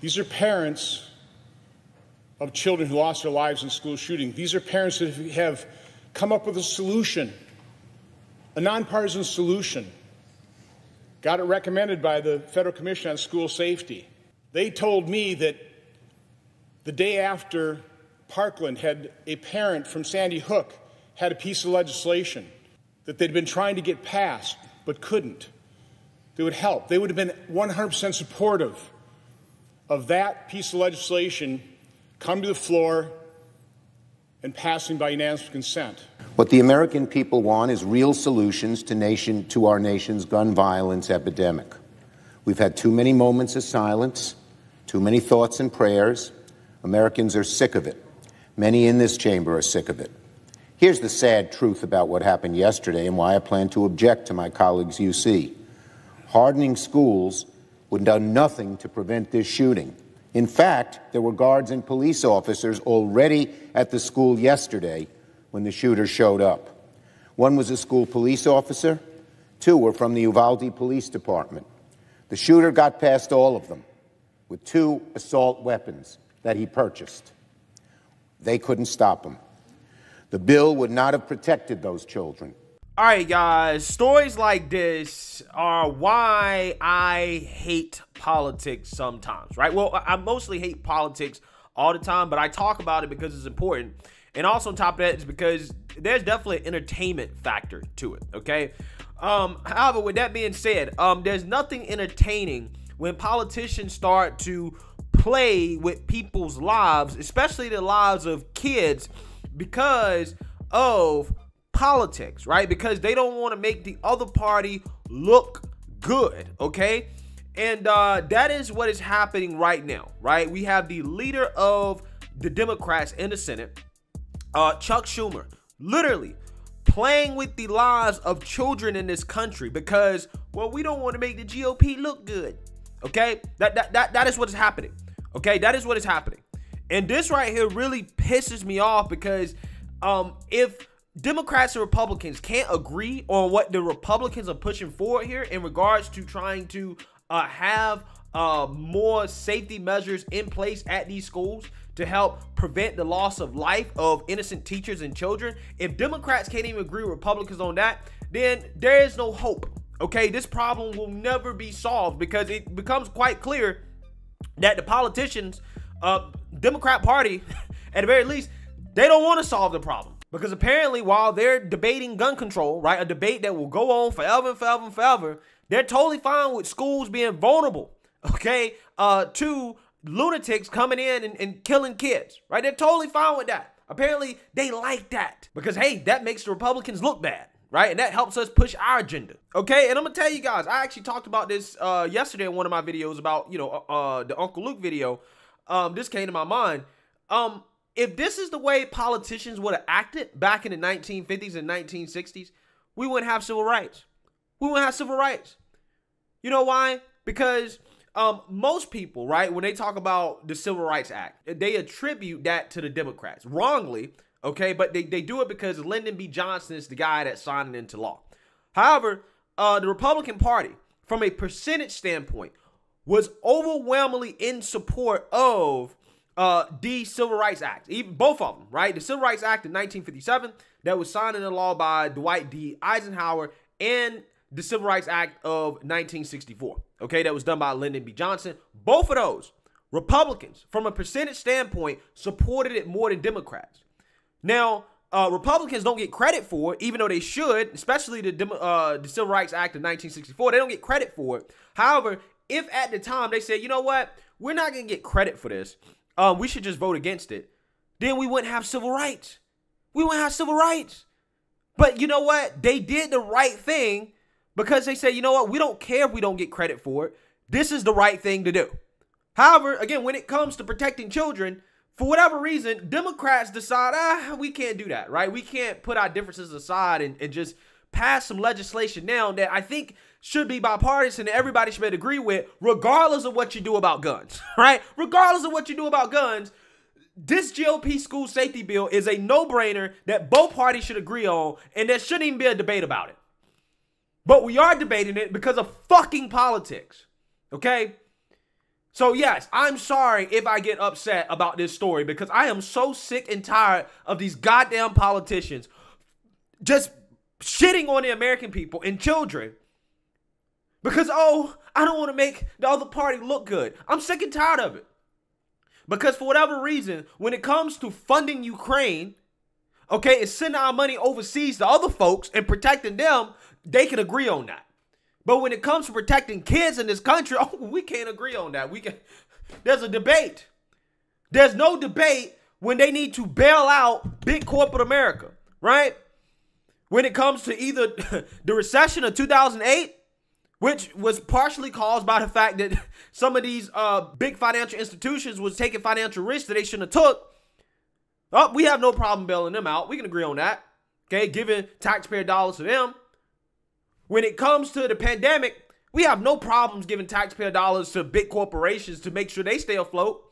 These are parents of children who lost their lives in school shooting. These are parents that have come up with a solution, a nonpartisan solution. Got it recommended by the Federal Commission on School Safety. They told me that the day after Parkland had a parent from Sandy Hook had a piece of legislation that they'd been trying to get passed but couldn't. They would help. They would have been 100% supportive of that piece of legislation come to the floor and passing by unanimous consent. What the American people want is real solutions to our nation's gun violence epidemic. We've had too many moments of silence, too many thoughts and prayers. Americans are sick of it. Many in this chamber are sick of it. Here's the sad truth about what happened yesterday and why I plan to object to my colleagues' UC. Hardening schools would have done nothing to prevent this shooting. In fact, there were guards and police officers already at the school yesterday when the shooter showed up. One was a school police officer. Two were from the Uvalde Police Department. The shooter got past all of them with two assault weapons that he purchased. They couldn't stop him. The bill would not have protected those children. All right, guys, stories like this are why I hate politics sometimes, right? Well, I mostly hate politics all the time, but I talk about it because it's important. And also on top of that is because there's definitely an entertainment factor to it, okay? However, with that being said, there's nothing entertaining when politicians start to play with people's lives, especially the lives of kids, because of politics, right? Because they don't want to make the other party look good, okay? And that is what is happening right now, right? We have the leader of the Democrats in the Senate, Chuck Schumer, literally playing with the lives of children in this country because, well, we don't want to make the GOP look good, okay? That is what is happening, okay? That is what is happening. And this right here really pisses me off because if Democrats and Republicans can't agree on what the Republicans are pushing forward here in regards to trying to have more safety measures in place at these schools to help prevent the loss of life of innocent teachers and children. If Democrats can't even agree with Republicans on that, then there is no hope. Okay, this problem will never be solved because it becomes quite clear that the politicians, Democrat Party, at the very least, they don't want to solve the problem. Because apparently while they're debating gun control, right, a debate that will go on forever and forever and forever, they're totally fine with schools being vulnerable, okay, to lunatics coming in and killing kids, right? They're totally fine with that. Apparently they like that because, hey, that makes the Republicans look bad, right? And that helps us push our agenda, okay? And I'm going to tell you guys, I actually talked about this yesterday in one of my videos about, you know, the Uncle Luke video. This came to my mind. If this is the way politicians would have acted back in the 1950s and 1960s, we wouldn't have civil rights. We wouldn't have civil rights. You know why? Because most people, right, when they talk about the Civil Rights Act, they attribute that to the Democrats. Wrongly, okay, but they do it because Lyndon B. Johnson is the guy that signed it into law. However, the Republican Party, from a percentage standpoint, was overwhelmingly in support of the Civil Rights Act, even both of them, right? The Civil Rights Act in 1957 that was signed into law by Dwight D. Eisenhower, and the Civil Rights Act of 1964, okay, that was done by Lyndon B. Johnson. Both of those, Republicans, from a percentage standpoint, supported it more than Democrats. Now, Republicans don't get credit for it, even though they should, especially the Civil Rights Act of 1964. They don't get credit for it. However, if at the time they said, you know what, we're not going to get credit for this, we should just vote against it, then we wouldn't have civil rights. We wouldn't have civil rights. But you know what? They did the right thing because they said, you know what? We don't care if we don't get credit for it. This is the right thing to do. However, again, when it comes to protecting children, for whatever reason, Democrats decide, we can't do that, right? We can't put our differences aside and just pass some legislation now that I think should be bipartisan and everybody should agree with, regardless of what you do about guns, right? Regardless of what you do about guns, this GOP school safety bill is a no-brainer that both parties should agree on, and there shouldn't even be a debate about it. But we are debating it because of fucking politics, okay? So yes, I'm sorry if I get upset about this story because I am so sick and tired of these goddamn politicians just shitting on the American people and children because, oh, I don't want to make the other party look good. I'm sick and tired of it because for whatever reason, when it comes to funding Ukraine, okay, it's sending our money overseas to other folks and protecting them, they can agree on that. But when it comes to protecting kids in this country, oh, we can't agree on that. There's a debate. There's no debate when they need to bail out big corporate America, right? When it comes to either the recession of 2008, which was partially caused by the fact that some of these big financial institutions was taking financial risks that they shouldn't have took. Oh, we have no problem bailing them out. We can agree on that, okay? Giving taxpayer dollars to them. When it comes to the pandemic, we have no problems giving taxpayer dollars to big corporations to make sure they stay afloat.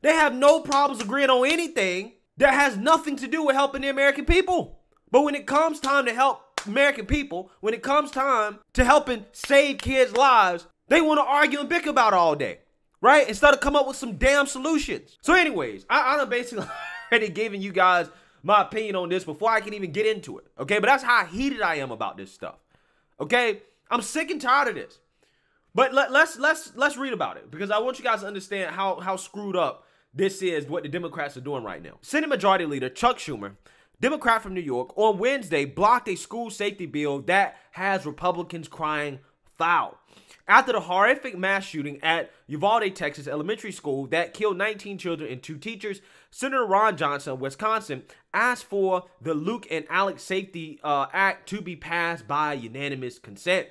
They have no problems agreeing on anything that has nothing to do with helping the American people. But when it comes time to help American people, when it comes time to helping save kids' lives, they want to argue and bicker about it all day, right? Instead of come up with some damn solutions. So anyways, I'm basically already giving you guys my opinion on this before I can even get into it, okay? But that's how heated I am about this stuff. Okay, I'm sick and tired of this, but let's read about it because I want you guys to understand how screwed up this is, what the Democrats are doing right now. Senate Majority Leader Chuck Schumer, Democrat from New York, on Wednesday blocked a school safety bill that has Republicans crying foul after the horrific mass shooting at Uvalde, Texas elementary school that killed 19 children and 2 teachers. Senator Ron Johnson of Wisconsin asked for the Luke and Alex Safety Act to be passed by unanimous consent.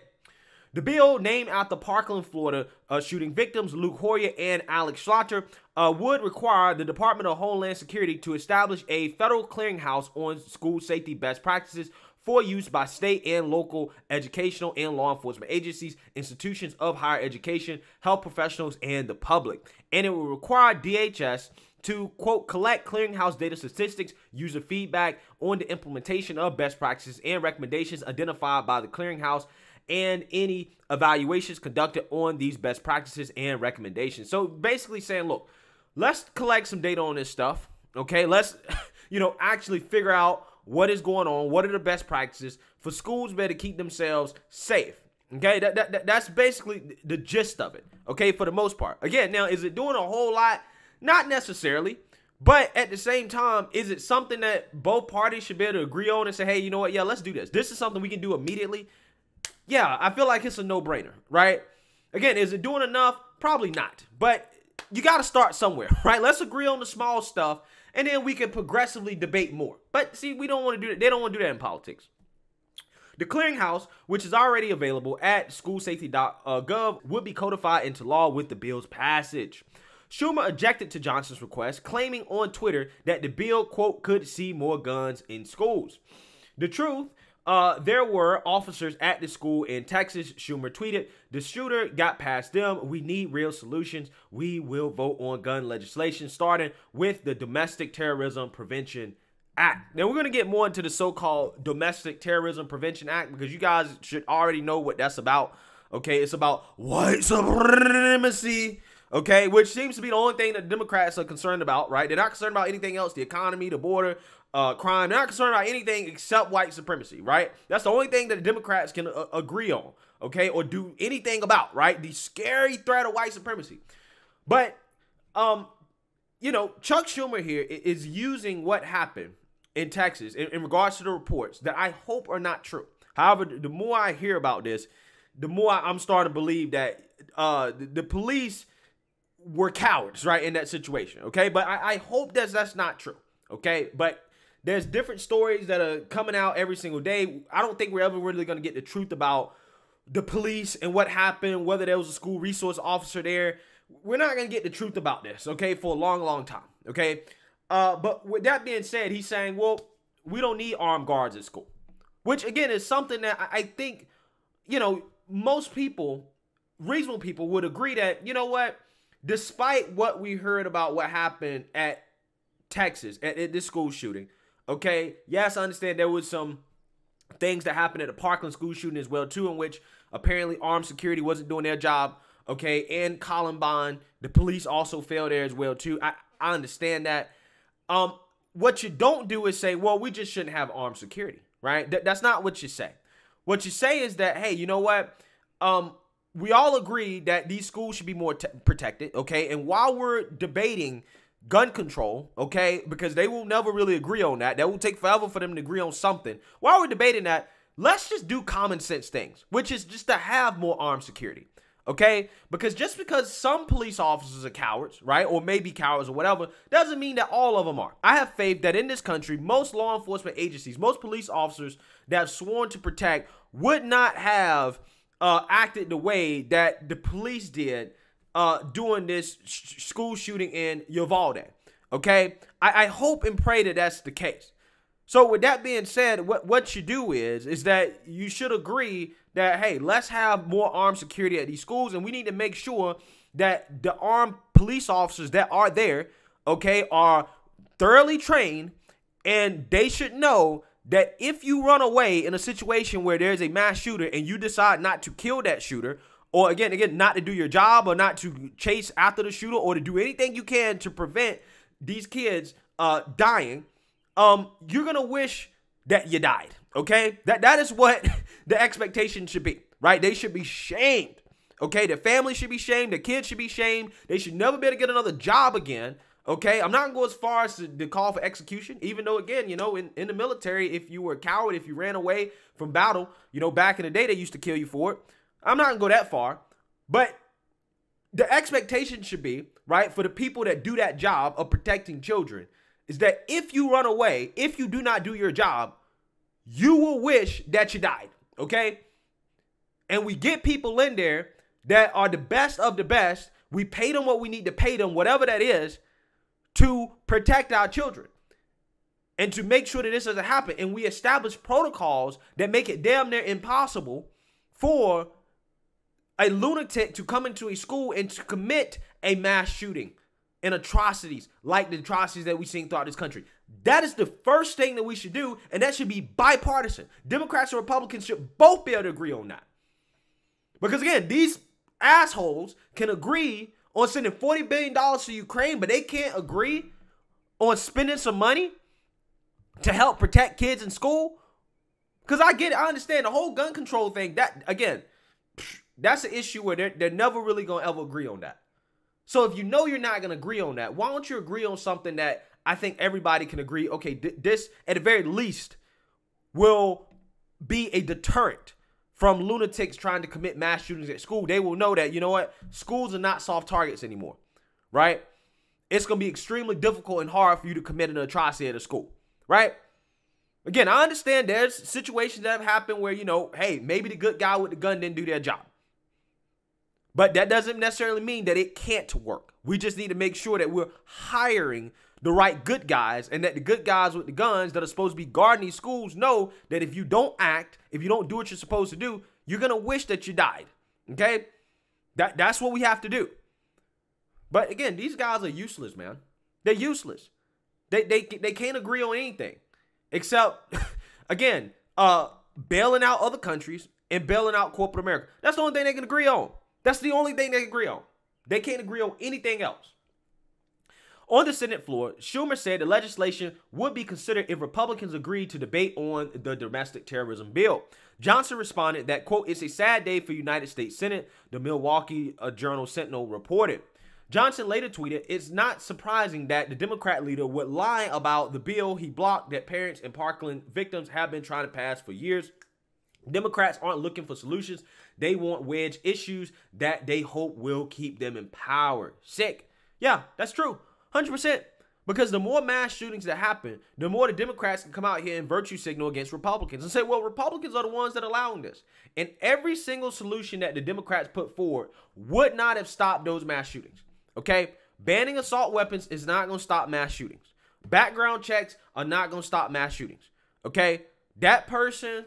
The bill, named after Parkland, Florida, shooting victims Luke Hoyer and Alex Schlatter, would require the Department of Homeland Security to establish a federal clearinghouse on school safety best practices for use by state and local educational and law enforcement agencies, institutions of higher education, health professionals, and the public. And it will require DHS to, quote, collect clearinghouse data statistics, user feedback on the implementation of best practices and recommendations identified by the clearinghouse and any evaluations conducted on these best practices and recommendations. So basically saying, look, let's collect some data on this stuff, okay? Let's, you know, actually figure out what is going on, what are the best practices for schools better keep themselves safe, okay? That's basically the gist of it, okay, for the most part. Again, now, is it doing a whole lot? Not necessarily, but at the same time, is it something that both parties should be able to agree on and say, hey, you know what, yeah, let's do this. This is something we can do immediately. Yeah, I feel like it's a no-brainer, right? Again, is it doing enough? Probably not, but you got to start somewhere, right? Let's agree on the small stuff, and then we can progressively debate more. But see, we don't want to do that. They don't want to do that in politics. The clearinghouse, which is already available at schoolsafety.gov, would be codified into law with the bill's passage. Schumer objected to Johnson's request, claiming on Twitter that the bill, quote, could see more guns in schools. The truth, there were officers at the school in Texas, Schumer tweeted. The shooter got past them. We need real solutions. We will vote on gun legislation, starting with the Domestic Terrorism Prevention Act. Now, we're going to get more into the so-called Domestic Terrorism Prevention Act because you guys should already know what that's about, okay? It's about white supremacy, okay, which seems to be the only thing that Democrats are concerned about, right? They're not concerned about anything else, the economy, the border, crime. They're not concerned about anything except white supremacy, right? That's the only thing that the Democrats can agree on, okay, or do anything about, right? The scary threat of white supremacy. But, you know, Chuck Schumer here is using what happened in Texas in regards to the reports that I hope are not true. However, the more I hear about this, the more I'm starting to believe that the police were cowards, right, in that situation, okay? But I hope that's not true, okay? But there's different stories that are coming out every single day. I don't think we're ever really going to get the truth about the police and what happened, whether there was a school resource officer there. We're not going to get the truth about this, okay, for a long, long time, okay? But with that being said, he's saying, well, we don't need armed guards at school, which, again, is something that I think, you know, most people, reasonable people would agree that, you know what, despite what we heard about what happened at Texas, at this school shooting, okay, yes, I understand there was some things that happened at the Parkland school shooting as well, too, in which apparently armed security wasn't doing their job okay, and Columbine. The police also failed there as well, too. I understand that. What you don't do is say, well, we just shouldn't have armed security, right? That's not what you say. What you say is that, hey, you know what? We all agree that these schools should be more protected, okay? And while we're debating gun control, okay, because they will never really agree on that. That will take forever for them to agree on something. While we're debating that, let's just do common sense things, which is just to have more armed security, okay? Because just because some police officers are cowards, right, or maybe cowards or whatever, doesn't mean that all of them are. I have faith that in this country, most law enforcement agencies, most police officers that have sworn to protect would not have acted the way that the police did doing this school shooting in Uvalde, okay? I hope and pray that that's the case. So with that being said, what you do is that you should agree that, hey, let's have more armed security at these schools, and we need to make sure that the armed police officers that are there, okay, are thoroughly trained, and they should know that if you run away in a situation where there's a mass shooter and you decide not to kill that shooter, or again, not to do your job or not to chase after the shooter or to do anything you can to prevent these kids dying, you're going to wish that you died, okay? That is what the expectation should be, right? They should be shamed, okay? The family should be shamed. The kids should be shamed. They should never be able to get another job again, okay? I'm not going to go as far as to call for execution, even though, again, you know, in the military, if you were a coward, if you ran away from battle, you know, back in the day, they used to kill you for it. I'm not going to go that far, but the expectation should be, right, for the people that do that job of protecting children is that if you run away, if you do not do your job, you will wish that you died, okay? And we get people in there that are the best of the best. We pay them what we need to pay them, whatever that is, to protect our children and to make sure that this doesn't happen. And we establish protocols that make it damn near impossible for a lunatic to come into a school and to commit a mass shooting and atrocities like the atrocities that we've seen throughout this country. That is the first thing that we should do, and that should be bipartisan. Democrats and Republicans should both be able to agree on that. Because again, these assholes can agree on sending $40 billion to Ukraine, but they can't agree on spending some money to help protect kids in school. Because I get it, I understand the whole gun control thing, that, again, that's an issue where they're never really going to ever agree on that. So if you know you're not going to agree on that, why don't you agree on something that I think everybody can agree, okay, this at the very least will be a deterrent from lunatics trying to commit mass shootings at school. They will know that, you know what, schools are not soft targets anymore, right? It's going to be extremely difficult and hard for you to commit an atrocity at a school, right? Again, I understand there's situations that have happened where, you know, hey, maybe the good guy with the gun didn't do their job. But that doesn't necessarily mean that it can't work. We just need to make sure that we're hiring the right good guys and that the good guys with the guns that are supposed to be guarding these schools know that if you don't act, if you don't do what you're supposed to do, you're going to wish that you died, okay? That's what we have to do. But again, these guys are useless, man. They're useless. They can't agree on anything except, again, bailing out other countries and bailing out corporate America. That's the only thing they can agree on. That's the only thing they can agree on. They can't agree on anything else. On the Senate floor, Schumer said the legislation would be considered if Republicans agreed to debate on the domestic terrorism bill. Johnson responded that, quote, it's a sad day for United States Senate, the Milwaukee Journal-Sentinel reported. Johnson later tweeted, it's not surprising that the Democrat leader would lie about the bill he blocked that parents and Parkland victims have been trying to pass for years. Democrats aren't looking for solutions. They want wedge issues that they hope will keep them in power. Sick. Yeah, that's true. 100%. Because the more mass shootings that happen, the more the Democrats can come out here and virtue signal against Republicans and say, well, Republicans are the ones that are allowing this. And every single solution that the Democrats put forward would not have stopped those mass shootings. Okay? Banning assault weapons is not going to stop mass shootings. Background checks are not going to stop mass shootings. Okay? That person...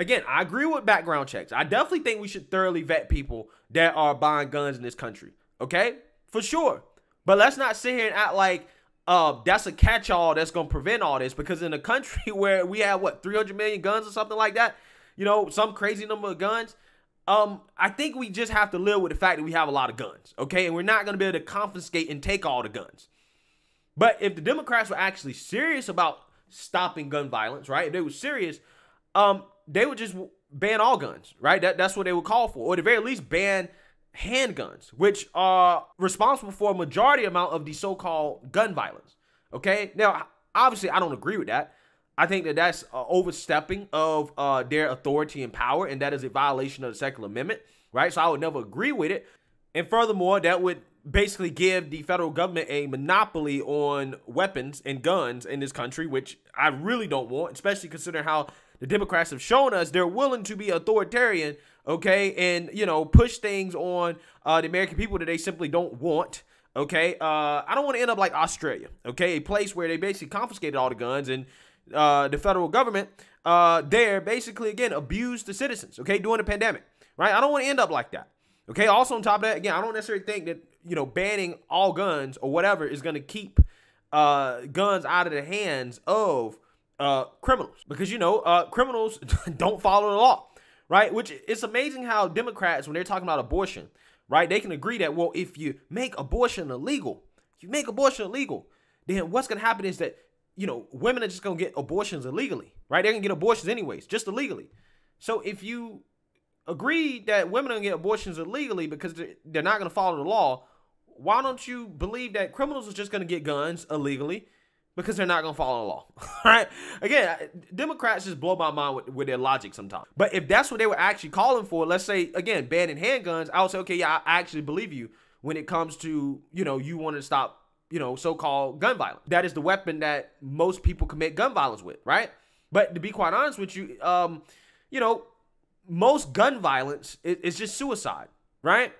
Again, I agree with background checks. I definitely think we should thoroughly vet people that are buying guns in this country. Okay? For sure. But let's not sit here and act like that's a catch-all that's going to prevent all this, because in a country where we have, what, 300 million guns or something like that, you know, some crazy number of guns, I think we just have to live with the fact that we have a lot of guns, okay? And we're not going to be able to confiscate and take all the guns. But if the Democrats were actually serious about stopping gun violence, right? If they were serious, they would just ban all guns, right? That's what they would call for, or at the very least ban handguns, which are responsible for a majority amount of the so-called gun violence, okay? Now, obviously, I don't agree with that. I think that that's overstepping of their authority and power, and that is a violation of the Second Amendment, right? So I would never agree with it. And furthermore, that would basically give the federal government a monopoly on weapons and guns in this country, which I really don't want, especially considering how the Democrats have shown us they're willing to be authoritarian, okay, and, you know, push things on the American people that they simply don't want. Okay, I don't want to end up like Australia, okay, a place where they basically confiscated all the guns and the federal government there basically, again, abused the citizens, okay, during the pandemic, right? I don't want to end up like that, okay? Also, on top of that, again, I don't necessarily think that, you know, banning all guns or whatever is going to keep guns out of the hands of criminals because, you know, criminals don't follow the law, right? Which it's amazing how Democrats, when they're talking about abortion, right, they can agree that, well, if you make abortion illegal, then what's going to happen is that, you know, women are just going to get abortions illegally, right? They're going to get abortions anyways, just illegally. So if you agree that women are going to get abortions illegally because they're not going to follow the law, why don't you believe that criminals are just going to get guns illegally because they're not going to follow the law, right? Again, Democrats just blow my mind with their logic sometimes. But if that's what they were actually calling for, let's say, again, banning handguns, I would say, okay, yeah, I actually believe you when it comes to, you know, you want to stop, you know, so-called gun violence. That is the weapon that most people commit gun violence with, right? But to be quite honest with you, you know, most gun violence is just suicide, right?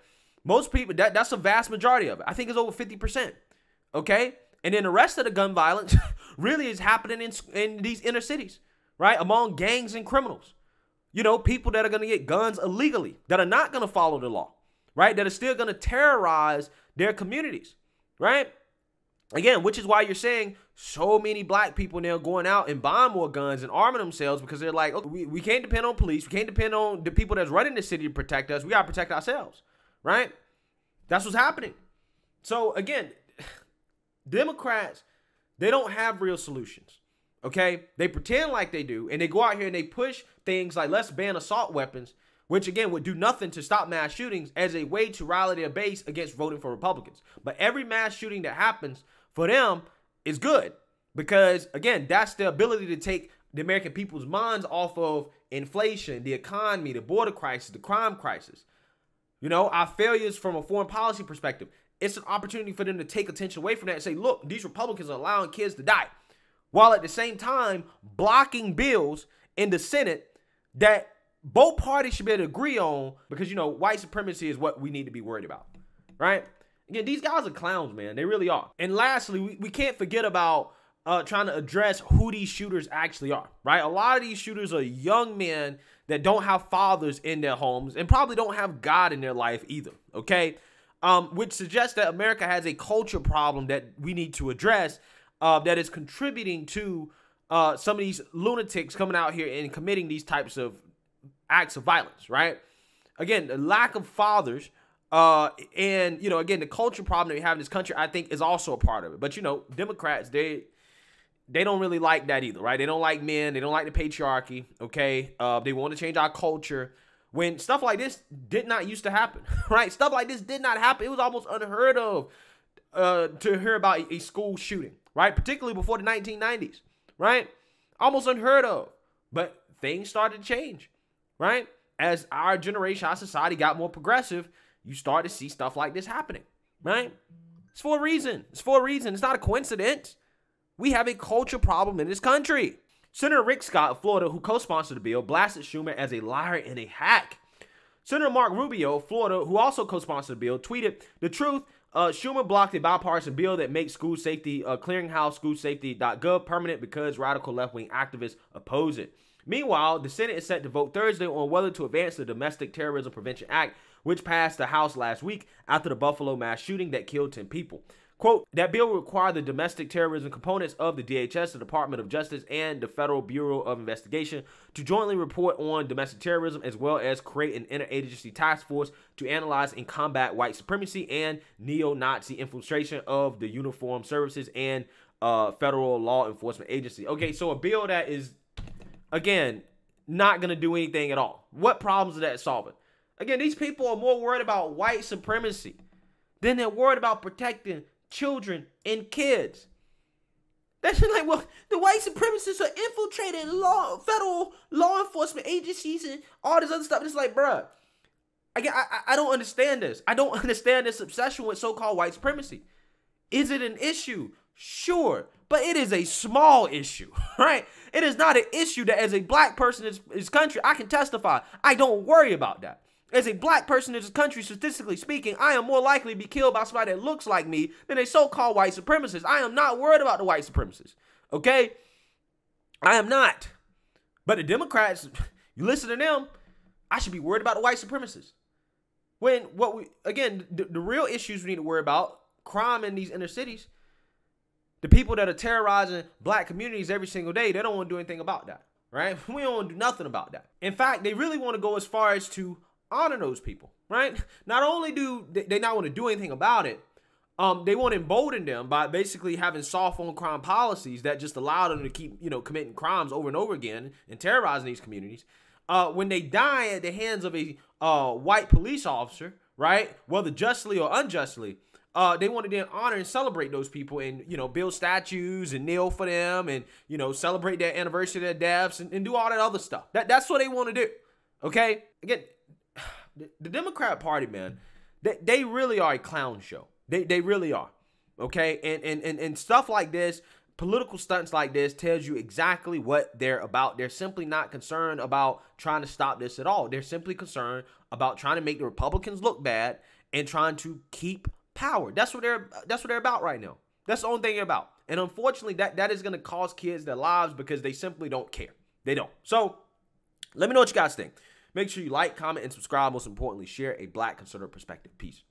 Most people, that's a vast majority of it. I think it's over 50%, okay? And then the rest of the gun violence really is happening in these inner cities, right? Among gangs and criminals. You know, people that are going to get guns illegally, that are not going to follow the law, right? That are still going to terrorize their communities, right? Again, which is why you're seeing so many black people now going out and buying more guns and arming themselves because they're like, okay, we can't depend on police. We can't depend on the people that's running the city to protect us. We got to protect ourselves, right? That's what's happening. So, again, Democrats, they don't have real solutions, okay? They pretend like they do, and they go out here and they push things like let's ban assault weapons, which, again, would do nothing to stop mass shootings as a way to rally their base against voting for Republicans. But every mass shooting that happens for them is good because, again, that's their ability to take the American people's minds off of inflation, the economy, the border crisis, the crime crisis. You know, our failures from a foreign policy perspective. It's an opportunity for them to take attention away from that and say, look, these Republicans are allowing kids to die, while at the same time blocking bills in the Senate that both parties should be able to agree on because, you know, white supremacy is what we need to be worried about, right? Again, these guys are clowns, man. They really are. And lastly, we can't forget about trying to address who these shooters actually are, right? A lot of these shooters are young men that don't have fathers in their homes and probably don't have God in their life either, okay? Which suggests that America has a culture problem that we need to address that is contributing to some of these lunatics coming out here and committing these types of acts of violence, right? Again, the lack of fathers and, you know, again, the culture problem that we have in this country, I think, is also a part of it. But, you know, Democrats, they don't really like that either, right? They don't like men. They don't like the patriarchy, okay? They want to change our culture. When stuff like this did not used to happen, right? Stuff like this did not happen. It was almost unheard of to hear about a school shooting, right? Particularly before the 1990s, right? Almost unheard of. But things started to change, right? As our generation, our society got more progressive, you start to see stuff like this happening, right? It's for a reason. It's for a reason. It's not a coincidence. We have a culture problem in this country. Senator Rick Scott of Florida, who co-sponsored the bill, blasted Schumer as a liar and a hack. Senator Mark Rubio of Florida, who also co-sponsored the bill, tweeted, "The truth, Schumer blocked a bipartisan bill that makes school safety clearinghouse schoolsafety.gov permanent because radical left-wing activists oppose it." Meanwhile, the Senate is set to vote Thursday on whether to advance the Domestic Terrorism Prevention Act, which passed the House last week after the Buffalo mass shooting that killed 10 people. Quote, that bill will require the domestic terrorism components of the DHS, the Department of Justice, and the Federal Bureau of Investigation to jointly report on domestic terrorism, as well as create an interagency task force to analyze and combat white supremacy and neo-Nazi infiltration of the uniformed services and federal law enforcement agency. Okay, so a bill that is, again, not going to do anything at all. What problems is that solving? Again, these people are more worried about white supremacy than they're worried about protecting children and kids. That's like, well, the white supremacists are infiltrating federal law enforcement agencies and all this other stuff. It's like, bruh, I don't understand this. I don't understand this obsession with so-called white supremacy. Is it an issue? Sure, but it is a small issue, right? It is not an issue that as a black person in this country, I can testify. I don't worry about that. As a black person in this country, statistically speaking, I am more likely to be killed by somebody that looks like me than a so-called white supremacist. I am not worried about the white supremacists, okay? I am not. But the Democrats, you listen to them, I should be worried about the white supremacists. When what we, again, the real issues we need to worry about, crime in these inner cities, the people that are terrorizing black communities every single day, they don't want to do anything about that, right? We don't want to do nothing about that. In fact, they really want to go as far as to honor those people, right? Not only do they not want to do anything about it, they want to embolden them by basically having soft on crime policies that just allow them to keep, you know, committing crimes over and over again and terrorizing these communities. When they die at the hands of a white police officer, right, whether justly or unjustly, they want to then honor and celebrate those people and, you know, build statues and kneel for them and, you know, celebrate their anniversary of their deaths and do all that other stuff. That's what they want to do, okay? Again, the Democrat Party, man, they really are a clown show. They really are, okay? And stuff like this, political stunts like this tells you exactly what they're about. They're simply not concerned about trying to stop this at all. They're simply concerned about trying to make the Republicans look bad and trying to keep power. That's what they're about right now. That's the only thing they're about. And unfortunately, that is going to cost kids their lives because they simply don't care. They don't. So let me know what you guys think. Make sure you like, comment, and subscribe. Most importantly, share a Black Conservative Perspective. Peace.